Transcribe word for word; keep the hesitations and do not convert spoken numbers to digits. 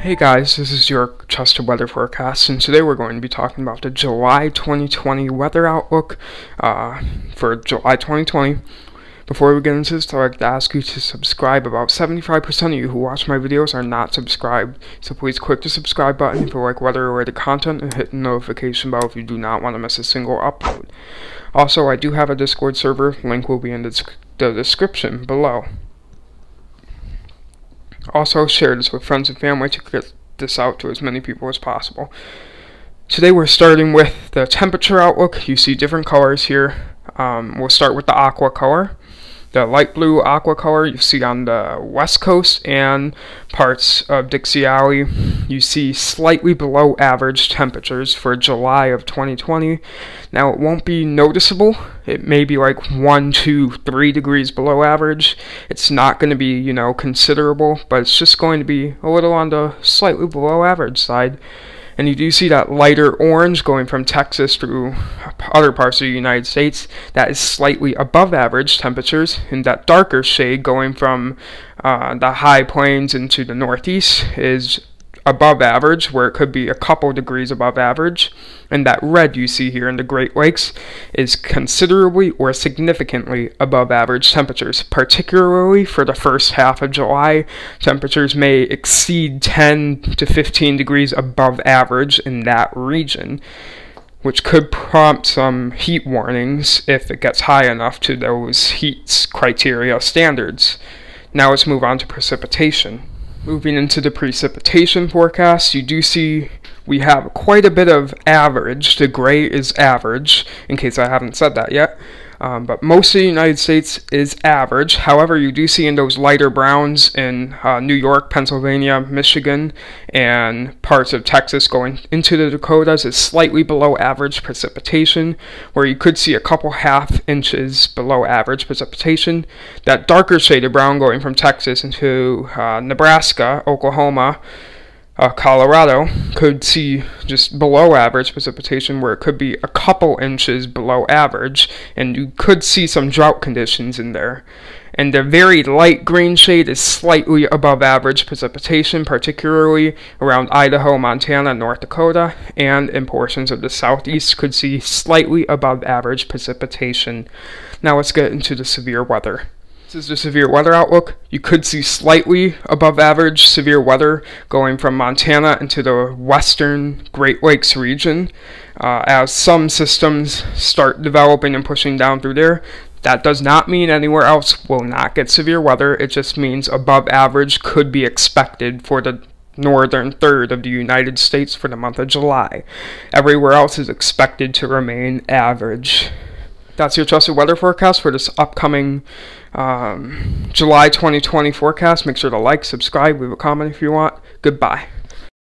Hey guys, this is your Trusted Weather Forecast, and today we're going to be talking about the July twenty twenty weather outlook uh, for July twenty twenty. Before we get into this, I'd like to ask you to subscribe. About seventy-five percent of you who watch my videos are not subscribed, so please click the subscribe button if you like weather-related content and hit the notification bell if you do not want to miss a single upload. Also, I do have a Discord server, link will be in the, the description below. Also, share this with friends and family to get this out to as many people as possible. Today we're starting with the temperature outlook. You see different colors here. Um, we'll start with the aqua color. The light blue aqua color you see on the west coast and parts of Dixie Alley. You see slightly below average temperatures for July of twenty twenty. Now it won't be noticeable. It may be like one, two, three degrees below average. It's not going to be, you know, considerable, but it's just going to be a little on the slightly below average side. And you do see that lighter orange going from Texas through other parts of the United States. That is slightly above average temperatures. And that darker shade going from uh, the high plains into the northeast is above average, where it could be a couple degrees above average. And that red you see here in the Great Lakes is considerably or significantly above average temperatures. Particularly for the first half of July, temperatures may exceed ten to fifteen degrees above average in that region, which could prompt some heat warnings if it gets high enough to those heat criteria standards. Now let's move on to precipitation. Moving into the precipitation forecast, you do see we have quite a bit of average. The gray is average, in case I haven't said that yet. Um, but most of the United States is average. However, you do see in those lighter browns in uh, New York, Pennsylvania, Michigan, and parts of Texas going into the Dakotas is slightly below average precipitation, where you could see a couple half inches below average precipitation. That darker shaded brown going from Texas into uh, Nebraska, Oklahoma, Uh, Colorado could see just below average precipitation, where it could be a couple inches below average, and you could see some drought conditions in there. And the very light green shade is slightly above average precipitation, particularly around Idaho, Montana, North Dakota, and in portions of the southeast could see slightly above average precipitation. Now let's get into the severe weather. This is the severe weather outlook. You could see slightly above average severe weather going from Montana into the western Great Lakes region. Uh, as some systems start developing and pushing down through there, that does not mean anywhere else will not get severe weather. It just means above average could be expected for the northern third of the United States for the month of July. Everywhere else is expected to remain average. That's your Trusted Weather Forecast for this upcoming um, July twenty twenty forecast. Make sure to like, subscribe, leave a comment if you want. Goodbye.